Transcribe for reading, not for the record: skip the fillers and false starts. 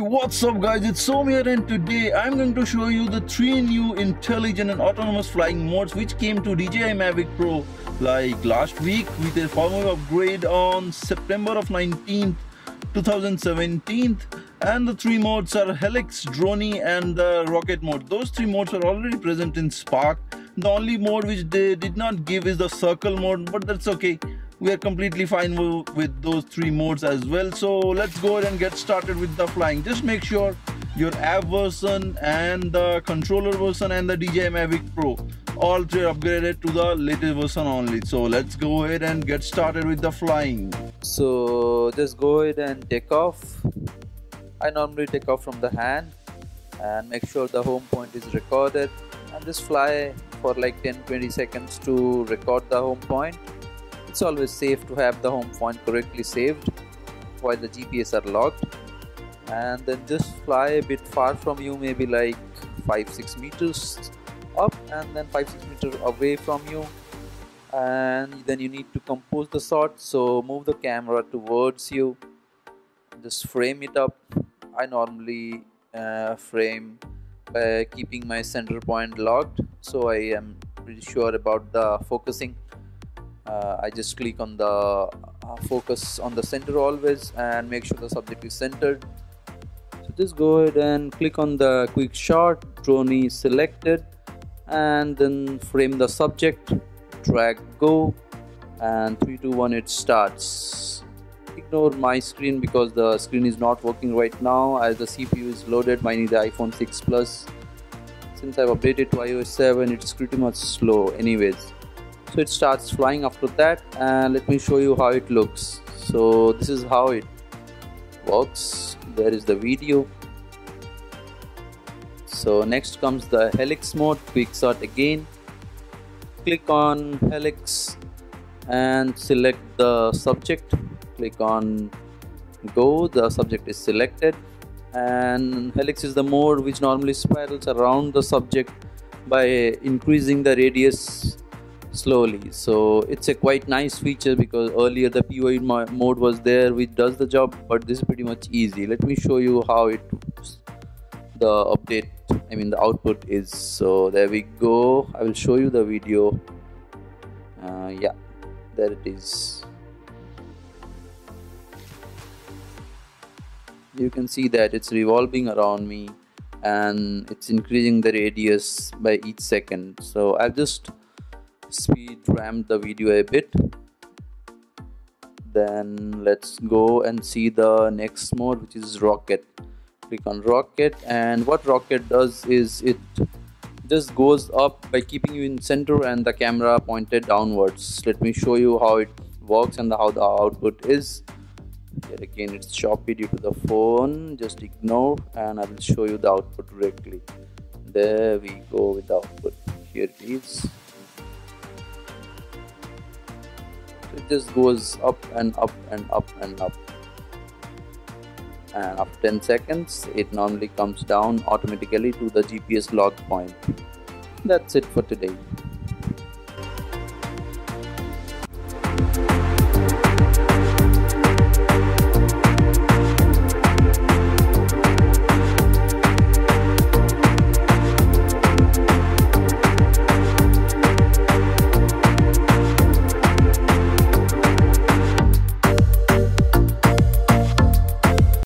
Hey, what's up guys, it's Soam here, and today I'm going to show you the 3 new intelligent and autonomous flying modes which came to DJI Mavic Pro like last week with a firmware upgrade on September of 19th, 2017. And the 3 modes are Helix, Dronie and the Rocket mode. Those 3 modes are already present in Spark. The only mode which they did not give is the circle mode, but that's okay. We are completely fine with those 3 modes as well. So let's go ahead and get started with the flying. Just make sure your app version and the controller version and the DJI Mavic Pro all 3 are upgraded to the latest version only. So let's go ahead and get started with the flying. So just go ahead and take off. I normally take off from the hand and make sure the home point is recorded, and just fly for like 10-20 seconds to record the home point. It's always safe to have the home point correctly saved while the GPS are locked, and then just fly a bit far from you, maybe like 5-6 meters up and then 5-6 meters away from you, and then you need to compose the shot. So move the camera towards you, just frame it up. I normally frame by keeping my center point locked, so I am pretty sure about the focusing. I just click on the focus on the center always and make sure the subject is centered. So just go ahead and click on the quick shot, Dronie selected, and then frame the subject, drag go, and 3, 2, 1 it starts. Ignore my screen because the screen is not working right now as the CPU is loaded. Mine is the iPhone 6 plus. Since I've updated to iOS 7, it's pretty much slow anyways. So it starts flying after that, and let me show you how it looks. So this is how it works. There is the video. So next comes the Helix mode, quick shot again. Click on Helix and select the subject. Click on go, the subject is selected, and Helix is the mode which normally spirals around the subject by increasing the radius slowly. So it's a quite nice feature because earlier the POE mode was there which does the job, but this is pretty much easy. Let me show you how the output is. So there we go. I will show you the video. Yeah, there it is. You can see that it's revolving around me and it's increasing the radius by each second. So I've just speed ramp the video a bit. Then let's go and see the next mode, which is Rocket. Click on Rocket, and what Rocket does is it just goes up by keeping you in center and the camera pointed downwards. Let me show you how it works and how the output is. Here again it's choppy due to the phone, just ignore, and I will show you the output directly. There we go with the output. Here it is. It just goes up and up and up and up, and after 10 seconds it normally comes down automatically to the GPS log point. That's it for today.